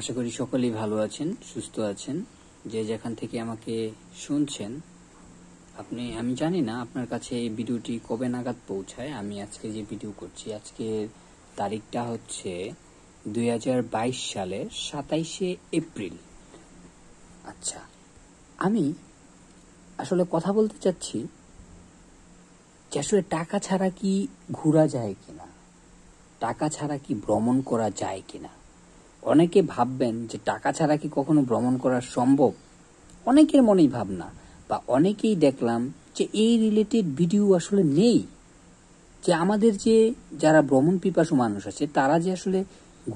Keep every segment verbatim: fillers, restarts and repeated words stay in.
आशा करी सकलेई भालो आছেন সুস্থ আছেন যে যেখান থেকে আমাকে শুনছেন আপনি আমি জানি না আপনার কাছে এই ভিডিওটি কবে নাগাদ পৌঁছায় আমি আজকে যে ভিডিও করছি আজকে তারিখটা হচ্ছে দুই হাজার বাইশ সালের সাতাইশে এপ্রিল। আচ্ছা আমি আসলে কথা বলতে চাচ্ছি যে আসলে টাকা ছাড়া কি ঘোরা যায় কিনা টাকা ছাড়া কি ভ্রমণ করা যায় কিনা অনেকে ভাববেন যে টাকা ছাড়া কি কখনো ভ্রমণ করা সম্ভব অনেকের মনেই ভাবনা বা অনেকেই দেখলাম যে এই রিলেটেড ভিডিও আসলে নেই যে আমাদের যে যারা ভ্রমণ পিপাসু মানুষ আছে তারা যে আসলে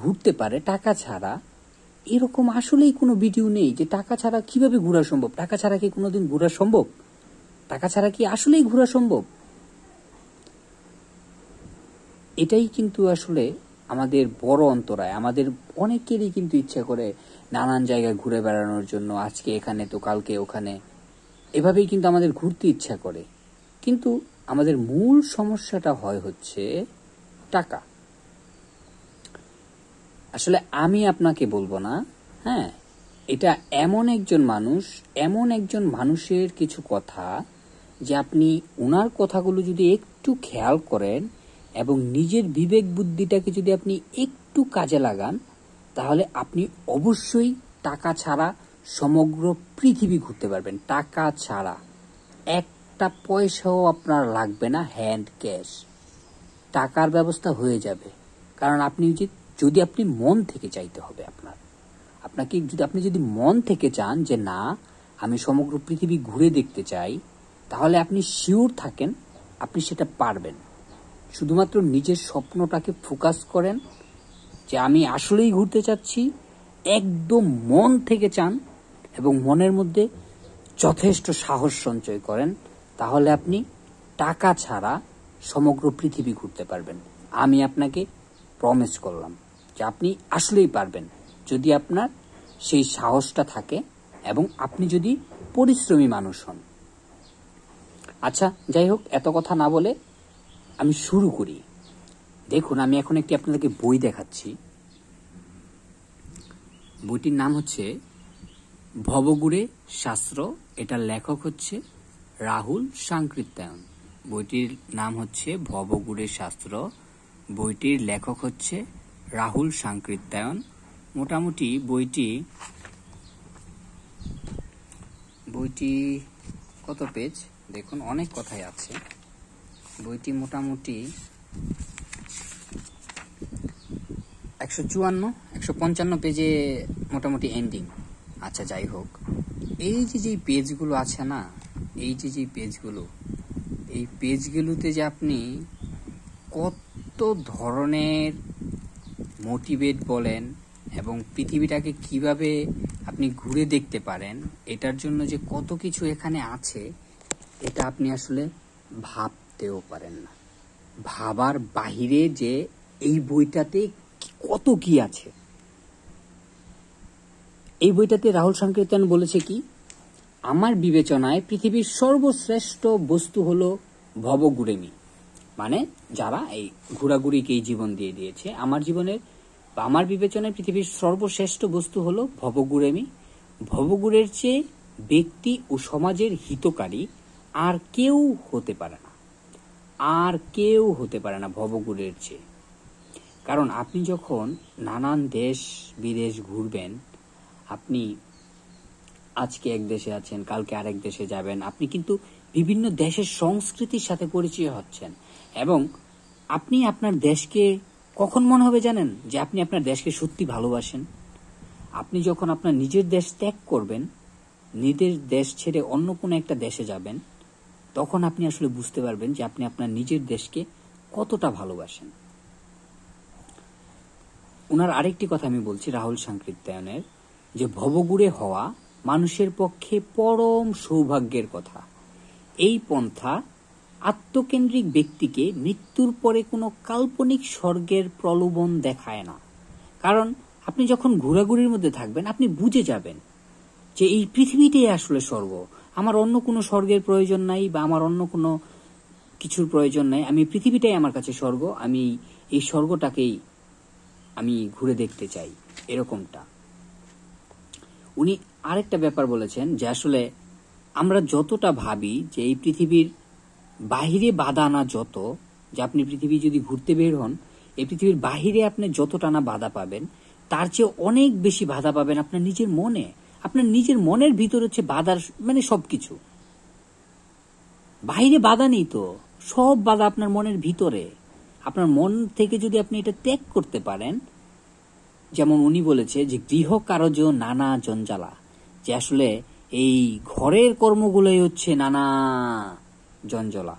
ঘুরতে পারে টাকা ছাড়া এরকম আসলেই কোনো ভিডিও নেই যে টাকা ছাড়া কিভাবে ঘোরা সম্ভব টাকা ছাড়া কি কোনোদিন ঘোরা সম্ভব টাকা ছাড়া কি আসলেই ঘোরা সম্ভব এটাই কিন্তু আসলে আমাদের বড় অন্তরায় আমাদের অনেকেরই কিন্তু ইচ্ছা করে নানান জায়গায় ঘুরে বেড়ানোর জন্য আজকে এখানে তো কালকে ওখানে এভাবেই কিন্তু আমাদের ঘুরতে ইচ্ছা করে কিন্তু আমাদের মূল সমস্যাটা হয় হচ্ছে টাকা আসলে আমি আপনাকে বলবো না হ্যাঁ এটা এমন একজন মানুষ এমন একজন মানুষের কিছু কথা যে আপনি ওনার কথাগুলো যদি একটু খেয়াল করেন এবং নিজের বিবেক বুদ্ধিটাকে যদি আপনি একটু কাজে লাগান তাহলে আপনি অবশ্যই টাকা ছাড়া সমগ্র পৃথিবী ঘুরতে পারবেন টাকা ছাড়া একটা পয়সাও আপনার লাগবে না হ্যান্ড ক্যাশ টাকার ব্যবস্থা হয়ে যাবে কারণ আপনি যদি যদি আপনি মন থেকে চাইতে হবে আপনার আপনাকে যদি আপনি যদি মন থেকে চান যে না আমি সমগ্র পৃথিবী ঘুরে দেখতে চাই তাহলে আপনি শিওর থাকেন আপনি সেটা পারবেন শুধুমাত্র নিজের স্বপ্নটাকে ফোকাস করেন যে আমি আসলেই ঘুরতে চাচ্ছি একদম মন থেকে চান এবং মনের মধ্যে যথেষ্ট সাহস সঞ্চয় করেন তাহলে আপনি টাকা ছাড়া সমগ্র পৃথিবী ঘুরতে পারবেন আমি আপনাকে প্রমিস করলাম যে আপনি আসলেই পারবেন যদি আপনার সেই সাহসটা থাকে এবং আপনি যদি পরিশ্রমী মানুষ হন আচ্ছা যাই হোক এত কথা না বলে আমি শুরু করি দেখুন আমি এখন একটি আপনাদেরকে বই দেখাচ্ছি বইটির নাম হচ্ছে ভবগুড়ে শাস্ত্র এটার লেখক হচ্ছে রাহুল সাংकृत्यायन বইটির নাম হচ্ছে ভবগুড়ে শাস্ত্র বইটির লেখক হচ্ছে রাহুল সাংकृत्यायन মোটামুটি বইটি বইটি কত পেজ দেখুন অনেক কথাই আছে বইটি মোটামুটি একশো চুয়ান্ন একশো পঞ্চান্ন পেজে মোটামুটি এন্ডিং আচ্ছা যাই হোক এই যে যে পেজগুলো আছে না এই যে যে পেজগুলো এই পেজগুলোতে যে আপনি কত ধরনের মোটিভেট বলেন এবং পৃথিবীটাকে কিভাবে আপনি ঘুরে দেখতে পারেন এটার জন্য যে কত কিছু এখানে আছে এটা আপনি আসলে ভাব তেও পারেন না ভাবার বাইরে যে এই বইটাতে কত কি আছে এই বইটাতে রাহুল সাংकृत्यायन বলেছে কি আমার বিবেচনায় পৃথিবীর সর্বশ্রেষ্ঠ বস্তু হলো ভবগুড়েমি মানে যারা এই ঘোরাঘুরিকেই জীবন দিয়ে দিয়েছে আমার জীবনের বা আমার বিবেচনায় পৃথিবীর সর্বশ্রেষ্ঠ বস্তু হলো ভবগুড়েমি ভবগুড়ের চেয়ে ব্যক্তি ও সমাজের হিতকারী আর কেউ হতে পারে না আর কেউ হতে পারে না ভবগুড়ের চেয়ে কারণ আপনি যখন নানান দেশ বিদেশ ঘুরবেন আপনি আজকে এক দেশে আছেন কালকে আরেক দেশে যাবেন আপনি কিন্তু বিভিন্ন দেশের সংস্কৃতির সাথে পরিচয় হচ্ছেন এবং আপনি আপনার দেশকে কখন মনে হবে জানেন যে আপনি আপনার দেশকে সত্যি ভালোবাসেন আপনি যখন আপনার নিজের দেশ ত্যাগ করবেন নিজের দেশ ছেড়ে অন্য কোনো একটা দেশে যাবেন তখন আপনি আসলে বুঝতে পারবেন যে আপনি আপনার নিজের দেশকে কতটা ভালোবাসেন ওনার আরেকটি কথা আমি বলছি রাহুল সাংकृत्यायনের যে ভবগুড়ে হওয়া মানুষের পক্ষে পরম সৌভাগ্যের কথা এই পন্থা আত্মকেন্দ্রিক ব্যক্তিকে মৃত্যুর পরে কোনো কাল্পনিক স্বর্গের প্রলোভন দেখায় না কারণ আপনি যখন ঘোরাঘুরির মধ্যে থাকবেন আপনি বুঝে যাবেন যে এই পৃথিবীটাই আসলে স্বর্গ আমার অন্য কোনো স্বর্গের প্রয়োজন নাই বা আমার অন্য কোনো কিছুর প্রয়োজন নাই আমি পৃথিবীটাই আমার কাছে স্বর্গ আমি এই স্বর্গটাকেই আমি ঘুরে দেখতে চাই এরকমটা उनी आरेकटा ब्यापार बोलेछेन जे आसले आमरा जतटा भाबी जे एई पृथिबीर बाहिरे बाधा ना जत जे आपनि पृथिबी जदि घुरते बेर हन एई पृथिबीर बाहिरे आपनि जतटा ना बाधा पाबेन तार चेये अनेक बेशी बाधा पाबेन आपनार निजेर मने आपनार निजेर मनेर भितर हच्छे बाधार माने सबकिछु बाहिरे बाधा नेই तो सब बाधा आपनार मनेर भितरे आपनार मन थेके जदि आपनि एटा त्याग करते पारेन যেমন উনি বলেছে যে গৃহ কার্য নানা জঞ্জালা যে আসলে এই ঘরের কর্মগুলোই হচ্ছে নানা জঞ্জালা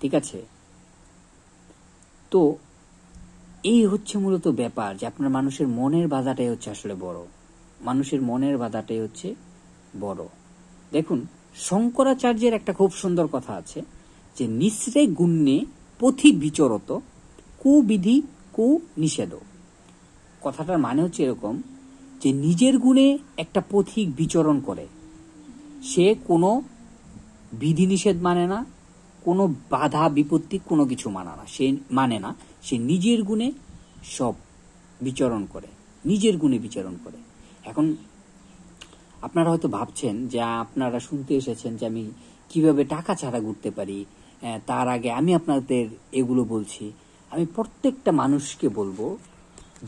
ঠিক আছে তো এই হচ্ছে মূলত ব্যাপার যে আপনার মানুষের মনের বাধাটাই হচ্ছে আসলে বড় মানুষের মনের বাধাটাই হচ্ছে বড় দেখুন শঙ্করাচার্যের একটা খুব সুন্দর কথা আছে যে নিঃসৃ গুণে পথি বিচরত কুবিধি কু নিষেধ कथाटार मान होच्छे एरकम जे निजेर गुणे एकटा पथिक विचरण करे से कोनो विधि निषेध माने ना कोनो बाधा विपत्ति कोनो किछु माने ना से माने ना से निजेर गुणे सब विचरण करे निजेर गुणे विचरण करे एखन आपनारा होयतो भाबछेन जे आपनारा शुनते एसेछेन जे आमी किभाबे टाका छाड़ा घुरते पारी तार आगे आमी आपनादेर एगुलो बोलछि आमी प्रत्येकटा मानुषके बोलबो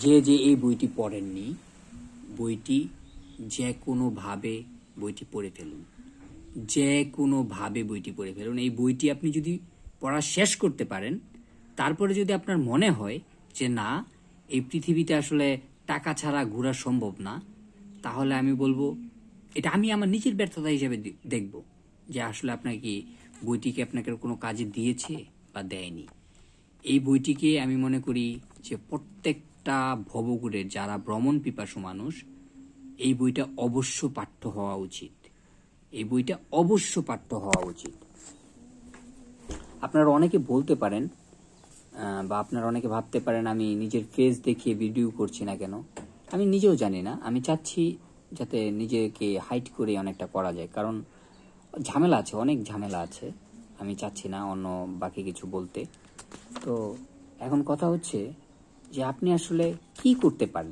जे जे ए बोईटी पढ़ेननी बोईटी जे कोनो भावे बोईटी पढ़े फेलुन जे कोनो भावे बोईटी पढ़े फेलुन ए बोईटी आपनी जदि पढ़ा शेष करते पारेन तारपरे जदि आपनार मने हय जे ना ए पृथिबीते आसले टाका छाड़ा घोरा सम्भव ना ताहले आमी बोलबो एटा आमी आमार निजेर व्यर्थता हिसेबे देखबो जे आसले आपनाके बोईटीके आपनाके कोनो काजे दियेछे बा देयनि ए बोईटीके आमी मने करी जे प्रत्येक भवगुड़े जारा भ्रमण पिपासु मानुष ए बोईटा अवश्य पाठ्य हवा उचित ए बोईटा अवश्य पाठ्य हवा उचित आपनारा अनेके बोलते पारेन बा आपनारा अनेके भाबते पारेन आमी निजेर फेस देखिए भिडियो करछि ना केन आमी निजेओ जानि ना आमी चाच्छि जाते निजेके हाइड करे अनेकटा करा जाय कारण झमेला आछे अनेक झमेला आछे आमी चाच्छि ना अन्य बाकी किछु बोलते तो एखन कथा हच्छे যে আপনি আসলে কি করতে পারেন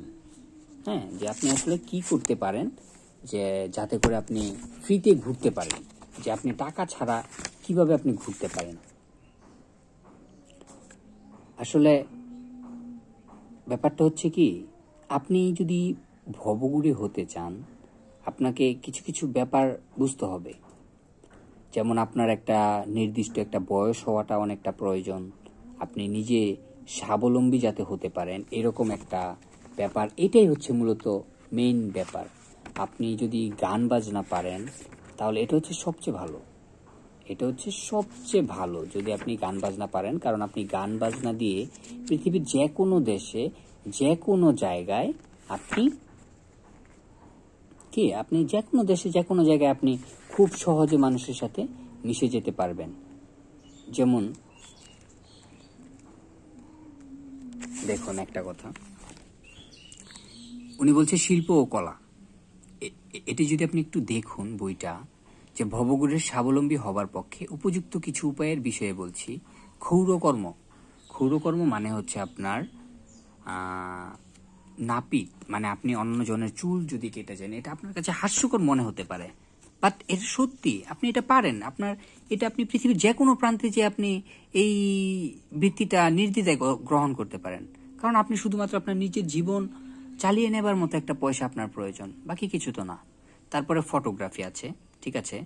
হ্যাঁ যে আপনি আসলে কি করতে পারেন যে যাতে করে আপনি ফ্রিতে ঘুরতে পারেন যে আপনি টাকা ছাড়া কিভাবে আপনি ঘুরতে পারেন আসলে ব্যাপারটা হচ্ছে কি আপনি যদি ভবগুড়ে হতে চান আপনাকে কিছু কিছু ব্যাপার বুঝতে হবে যেমন আপনার একটা নির্দিষ্ট একটা বয়স হওয়াটা অনেকটা প্রয়োজন আপনি নিজে स्वाबलम्बी जाते होते पारें एरकम एकटा ब्यापार एटाई होच्छे मूलत मेन ब्यापार आपनी जदि गान बाजना पारें ताहले एटा होच्छे सबचेये भालो एटा होच्छे सबचेये भालो जदि आपनी गान बाजना पारें कारण आपनी गान बाजना दिये पृथिबीर जे कोनो देशे जे कोनो जायगाय आपनी कि आपनी जे कोनो देशे जे कोनो जायगाय आपनी खूब सहजे मानुषेर साथे मिशे जेते पारबेन जेमन देखो एक कथा उनी बोलछे शिल्प और कला एटी जदि आपनि एकटु देखुन बोईटा जे भवगुड़े स्वाबलम्बी हवार पक्षे उपयुक्त किछु उपायेर विषये बोलछि क्षौरकर्म क्षौरकर्म माने होच्छे आपनार नापित माने आपनि अन्य जनेर चूल जदि केटे जान एटा आपनार काछे हास्यकर मने होते पारे बाट एटा सत्यि आपनि एटा पारेन आपनार एटा आपनि पृथिबीर जे कोनो प्रान्ते जे आपनि एई बृत्तिटा निर्द्विधाय ग्रहण करते पारेन कारण आपनि शुधुमात्र आपनार निजेर जीवन चालिये नेबार मतो एकटा पयसा आपनार प्रयोजन बाकी किछु तो ना तारपरे फटोग्राफी आछे ठीक आछे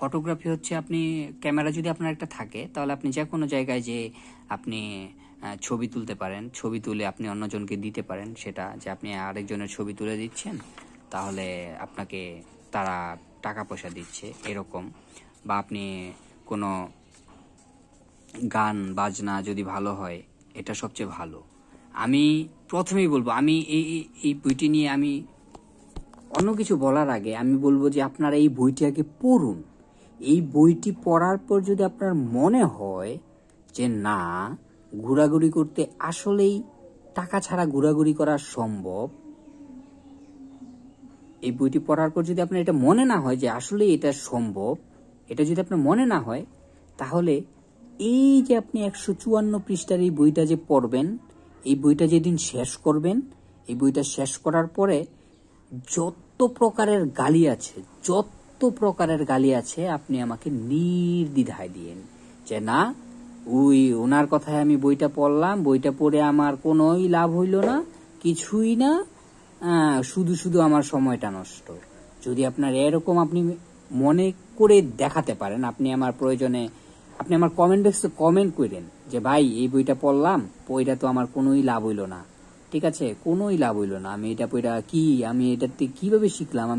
फटोग्राफी होच्छे आपनि क्यामेरा जदि आपनार एकटा थाके ताहले आपनि जे कोनो जायगाय जे आपनि छबि तुलते पारेन छबि तुले आपनि अन्यजनके दिते पारेन सेटा जे आपनि आरेकजनेर छबि तुले दिচ্ছেন তাহলে আপনাকে তারা टाका पैसा दिच्छे एरकम बा आपनि कोनो गान बाजना जदि भालो हय एटा सबचेये भालो आमी प्रथमेई बोलबो आमी एई एई बोईटी निये आमी अन्य किछु बोलार आगे आमी बोलबो जे आपनारा एई बोईटी आगे पढ़ुन एई बोईटी पढ़ार पर जदि आपनार मने हय जे ना घोराघुरी करते आसलेई टाका छाड़ा घोराघुरी करा सम्भव এই বইটি পড়ার পর যদি আপনার এটা মনে না হয় যে আসলে এটা সম্ভব এটা যদি আপনার মনে না হয় তাহলে এই যে আপনি একশো চুয়ান্ন পৃষ্ঠার এই বইটা যে পড়বেন এই বইটা যেদিন শেষ করবেন এই বইটা শেষ করার পরে যত যত প্রকারের গালি আছে যত প্রকারের গালি আছে আপনি আমাকে নির্দ্বিধায় দিয়েন যে না ওই ওনার কথায় আমি বইটা পড়লাম বইটা পড়ে আমার কোনোই লাভ হইল না কিছুই না শুধু শুধু আমার সময়টা নষ্ট। যদি আপনার এরকম আপনি মনে করে দেখাতে পারেন আপনি আমার প্রয়োজনে আপনি আমার কমেন্ট বক্সে কমেন্ট করেন যে ভাই এই বইটা পড়লাম বইটা তো আমার কোনোই লাভ হইল না, ঠিক আছে কোনোই লাভ হইল না, আমি এটা পড়া কি আমি এটাতে কিভাবে শিখলাম।